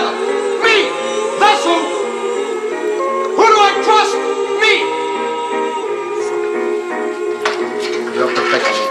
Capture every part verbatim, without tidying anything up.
another. Me, that's who. Who do I trust? Me. You're perfection.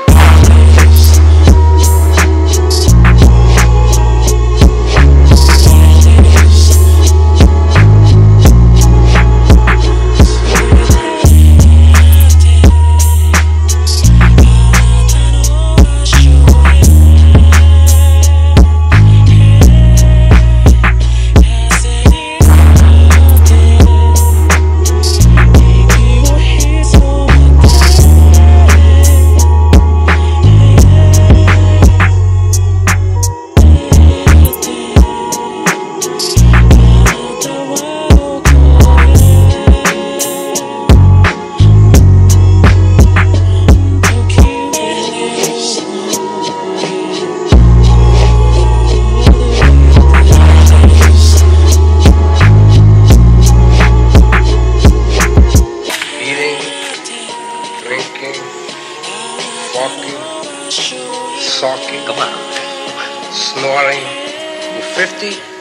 Walking, socking, snoring, you're fifty.